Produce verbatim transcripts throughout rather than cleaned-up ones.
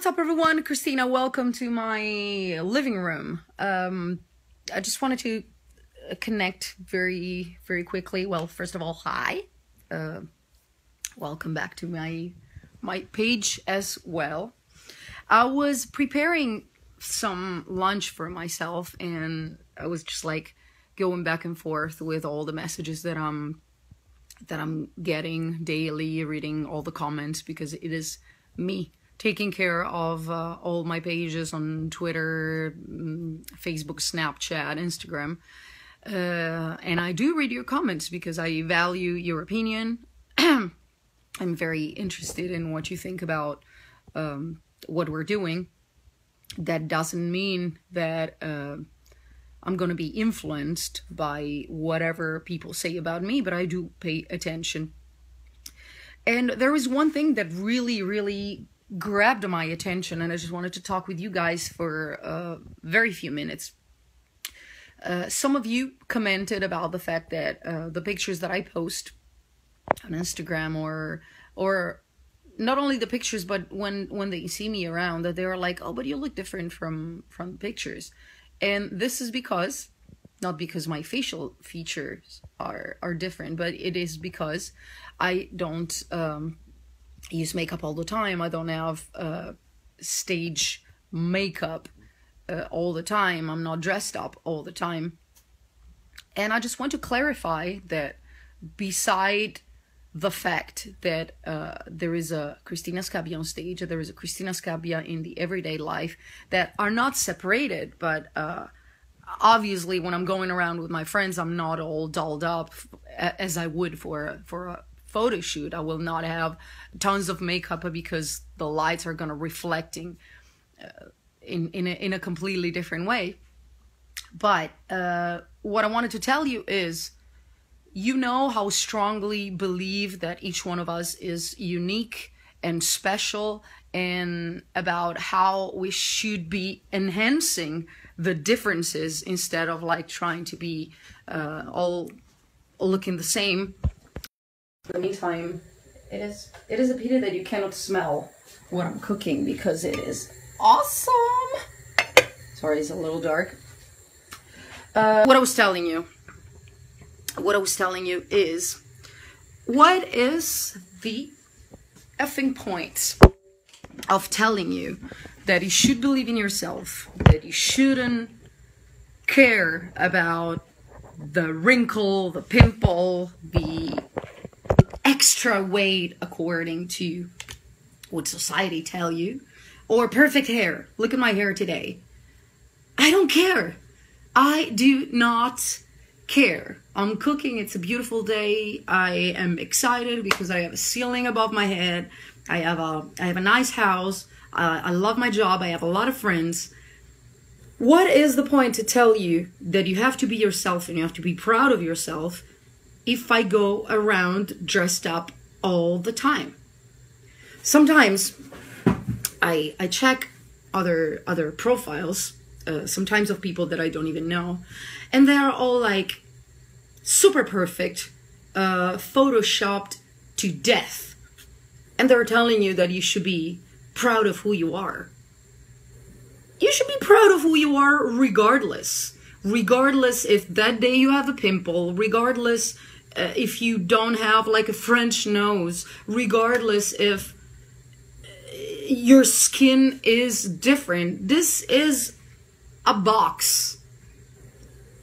What's up, everyone? Cristina, welcome to my living room. Um, I just wanted to connect very, very quickly. Well, first of all, hi. Uh, welcome back to my my page as well. I was preparing some lunch for myself, and I was just like going back and forth with all the messages that I'm that I'm getting daily, reading all the comments, because it is me taking care of uh, all my pages on Twitter, Facebook, Snapchat, Instagram. Uh, and I do read your comments because I value your opinion. I'm very interested in what you think about um, what we're doing. That doesn't mean that uh, I'm going to be influenced by whatever people say about me, but I do pay attention. And there is one thing that really, really grabbed my attention, and I just wanted to talk with you guys for uh, very few minutes. Uh, some of you commented about the fact that uh, the pictures that I post on Instagram, or or not only the pictures, but when when they see me around, that they are like, "Oh, but you look different from from pictures," and this is because not because my facial features are are different, but it is because I don't. Um, I use makeup all the time. I don't have uh, stage makeup uh, all the time. I'm not dressed up all the time. And I just want to clarify that beside the fact that uh, there is a Cristina Scabbia on stage, there is a Cristina Scabbia in the everyday life, that are not separated, but uh, obviously when I'm going around with my friends, I'm not all dolled up as I would for, for a photo shoot. I will not have tons of makeup because the lights are going to reflecting uh, in in a, in a completely different way. But uh, what I wanted to tell you is, you know how strongly believe that each one of us is unique and special, and about how we should be enhancing the differences instead of like trying to be uh, all looking the same. In the meantime, it is it is a pity that you cannot smell what I'm cooking, because it is awesome. Sorry, it's a little dark. Uh, what I was telling you, what I was telling you is, what is the effing point of telling you that you should believe in yourself, that you shouldn't care about the wrinkle, the pimple, the extra weight according to what society tell you, or perfect hair. Look at my hair today. I don't care. I do not care. I'm cooking. It's a beautiful day. I am excited because I have a ceiling above my head. I have a I have a nice house. Uh, I love my job. I have a lot of friends. What is the point to tell you that you have to be yourself and you have to be proud of yourself if I go around dressed up all the time? Sometimes I I check other other profiles, uh, sometimes of people that I don't even know, and they are all like super perfect, uh, photoshopped to death, and they're telling you that you should be proud of who you are. You should be proud of who you are regardless. Regardless if that day you have a pimple, regardless uh, if you don't have like a French nose, regardless if your skin is different. This is a box.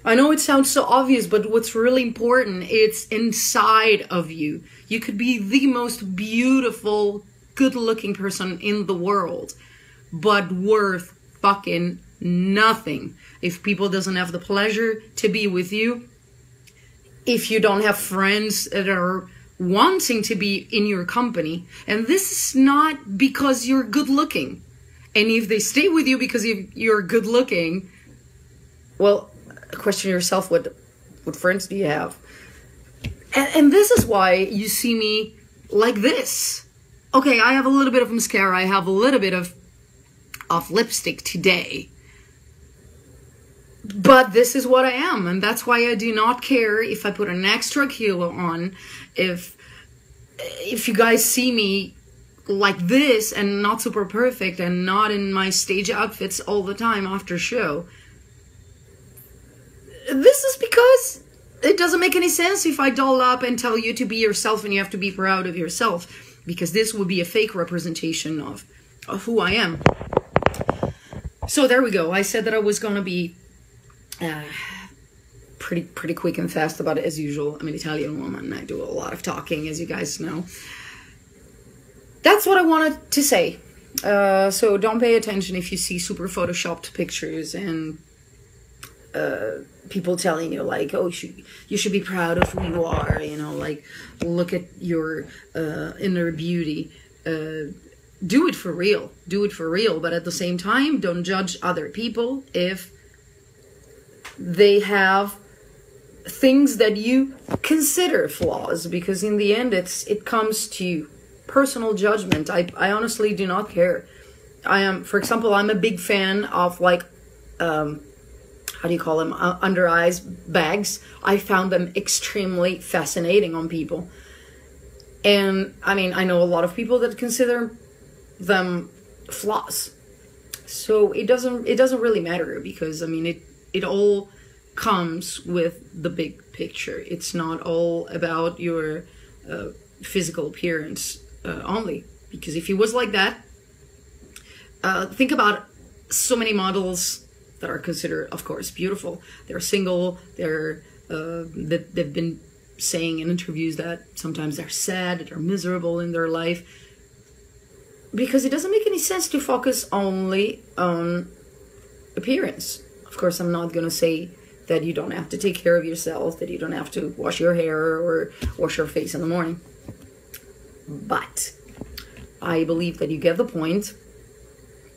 I know it sounds so obvious, but what's really important, it's inside of you. You could be the most beautiful, good-looking person in the world, but worth fucking nothing if people doesn't have the pleasure to be with you, if you don't have friends that are wanting to be in your company. And this is not because you're good looking, and if they stay with you because you're good looking, well, question yourself, what what friends do you have? And, and this is why you see me like this. Okay, I have a little bit of mascara, I have a little bit of of lipstick today, but this is what I am, and that's why I do not care if I put an extra kilo on, if if you guys see me like this and not super perfect and not in my stage outfits all the time after show. This is because it doesn't make any sense if I doll up and tell you to be yourself and you have to be proud of yourself, because this would be a fake representation of, of who I am. So there we go. I said that I was going to be uh, pretty, pretty quick and fast about it as usual. I'm an Italian woman and I do a lot of talking, as you guys know. That's what I wanted to say. Uh, so don't pay attention if you see super photoshopped pictures and uh, people telling you like, oh, you should, you should be proud of who you are, you know, like look at your uh, inner beauty. Uh, do it for real, do it for real. But at the same time, don't judge other people if they have things that you consider flaws, because in the end, it's it comes to personal judgment. I, I honestly do not care. I am, for example, I'm a big fan of like, um, how do you call them? Uh, under eyes bags. I found them extremely fascinating on people. And I mean, I know a lot of people that consider them flaws. So it doesn't, it doesn't really matter, because I mean, it, it all comes with the big picture. It's not all about your, uh, physical appearance. Uh, only because if he was like that, uh, think about so many models that are considered, of course, beautiful. They're single. They're uh, that they've been saying in interviews that sometimes they're sad, they're miserable in their life, because it doesn't make any sense to focus only on appearance. Of course, I'm not gonna say that you don't have to take care of yourself, that you don't have to wash your hair or wash your face in the morning. But I believe that you get the point.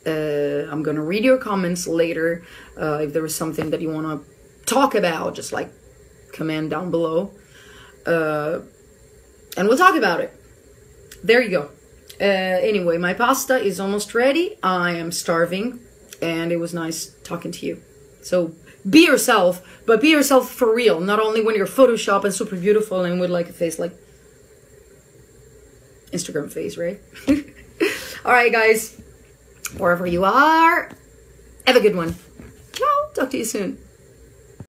Uh, I'm going to read your comments later. Uh, if there is something that you want to talk about, just like comment down below. Uh, and we'll talk about it. There you go. Uh, anyway, my pasta is almost ready. I am starving. And it was nice talking to you. So be yourself, but be yourself for real. Not only when you're Photoshop and super beautiful and with like a face like Instagram face, right? All right, guys, wherever you are, have a good one. Ciao, talk to you soon.